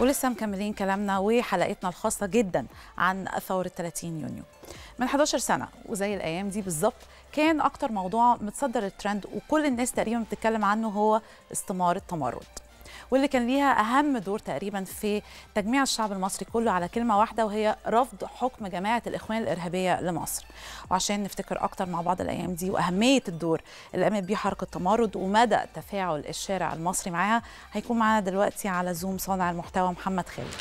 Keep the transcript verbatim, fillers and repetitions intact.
ولسه مكملين كلامنا وحلقتنا الخاصة جدا عن ثورة ثلاثين يونيو. من حداشر سنة وزي الأيام دي بالظبط كان أكتر موضوع متصدر الترند وكل الناس تقريبا بتتكلم عنه هو استمارة تمرد، واللي كان ليها أهم دور تقريبا في تجميع الشعب المصري كله على كلمة واحدة، وهي رفض حكم جماعة الإخوان الإرهابية لمصر. وعشان نفتكر أكتر مع بعض الأيام دي وأهمية الدور اللي قامت بيه حركة تمرد ومدى تفاعل الشارع المصري معاها، هيكون معنا دلوقتي على زوم صانع المحتوى محمد خالد.